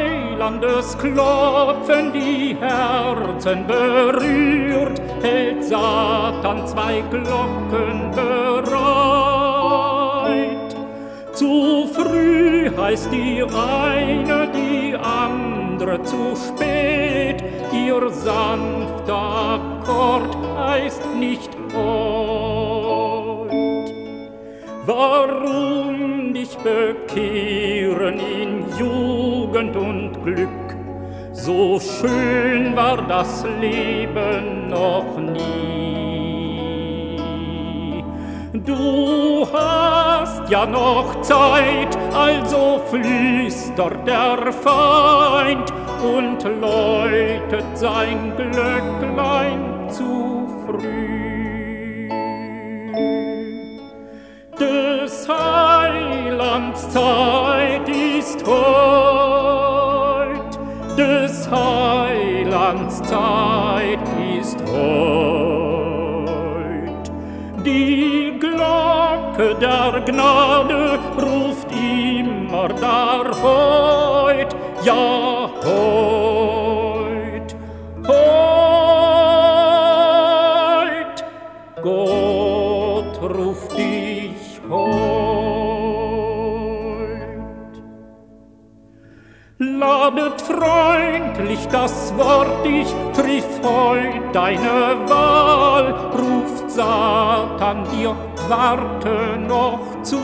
Heilandes Klopfen die Herzen berührt, hält Satan zwei Glocken bereit. Zu früh heißt die eine, die andere zu spät, ihr sanfter Akkord heißt nicht heut. Warum dich bekehren in Jugend und Glück, so schön war das Leben noch nie. Du hast ja noch Zeit, also flüstert der Feind und läutet sein Glöcklein zu früh. Des Heilands Zeit ist heut, des Heilands Zeit ist heut. Die Glocke der Gnade ruft immer dar heut, ja, heut, heut, Gott ruft dich heut. Ladet freundlich das Wort, ich triff heut deine Wahl, ruft Satan dir, warte noch zu.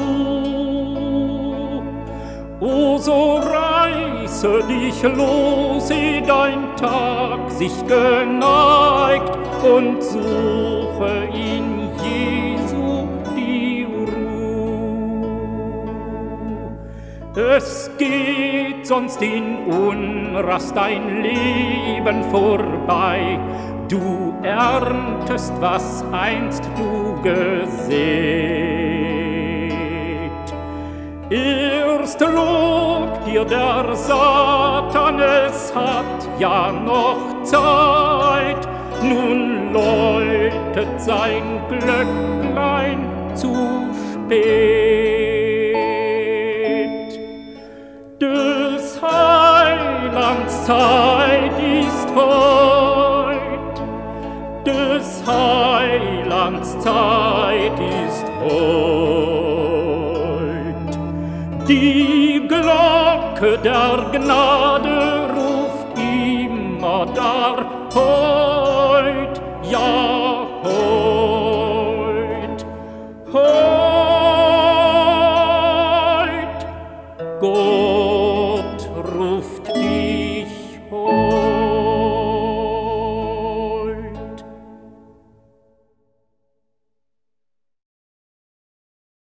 O so reiße dich los, eh dein Tag sich geneigt, und suche in Jesu die Ruhe. Es geht sonst in Unrast dein Leben vorbei, du erntest, was einst du gesät. Erst lobt dir der Satan, es hat ja noch Zeit, nun läutet sein Glöcklein zu spät. Des Heilands Zeit ist heut, des Heilands Zeit ist heut. Die Glocke der Gnade ruft immer dar heut, ja, heut, heut, Gott.